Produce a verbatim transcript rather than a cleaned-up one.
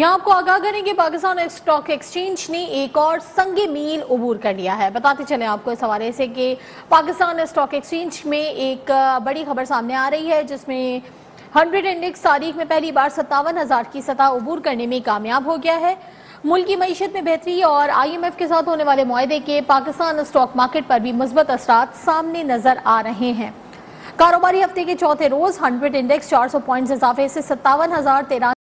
यहाँ आपको आगाह करें कि पाकिस्तान स्टॉक एक्सचेंज ने एक और संगे मील उबूर कर लिया है। बताते चले आपको इस हवाले से कि पाकिस्तान स्टॉक एक्सचेंज में एक बड़ी खबर सामने आ रही है जिसमें हंड्रेड इंडेक्स तारीख में पहली बार सत्तावन हजार की सतह उबूर करने में कामयाब हो गया है। मुल्क की मईशत में बेहतरी और आई एम एफ के साथ होने वाले मुआहदे के पाकिस्तान स्टॉक मार्केट पर भी मुस्बत असरात सामने नजर आ रहे हैं। कारोबारी हफ्ते के चौथे रोज हंड्रेड इंडेक्स चार सौ पॉइंट्स इजाफे से सत्तावन हजार तेरह